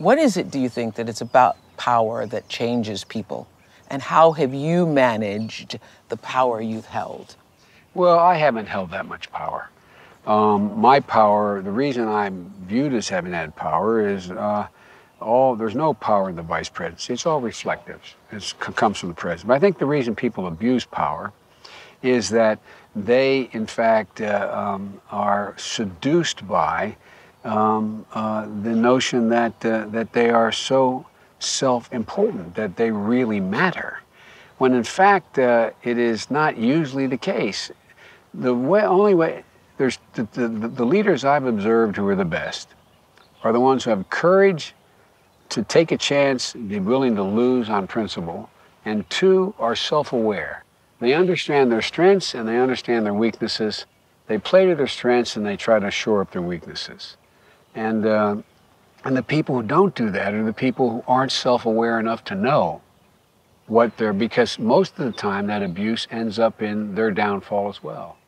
What is it, do you think, that it's about power that changes people? And how have you managed the power you've held? Well, I haven't held that much power. My power, the reason I'm viewed as having that power is there's no power in the vice presidency. It's all reflective. It comes from the president. But I think the reason people abuse power is that they, in fact, are seduced by the notion that, they are so self-important, that they really matter, when in fact it is not usually the case. The way, only way, there's the leaders I've observed who are the best are the ones who have courage to take a chance, be willing to lose on principle, and two, are self-aware. They understand their strengths and they understand their weaknesses. They play to their strengths and they try to shore up their weaknesses. And the people who don't do that are the people who aren't self-aware enough to know what they're, because most of the time that abuse ends up in their downfall as well.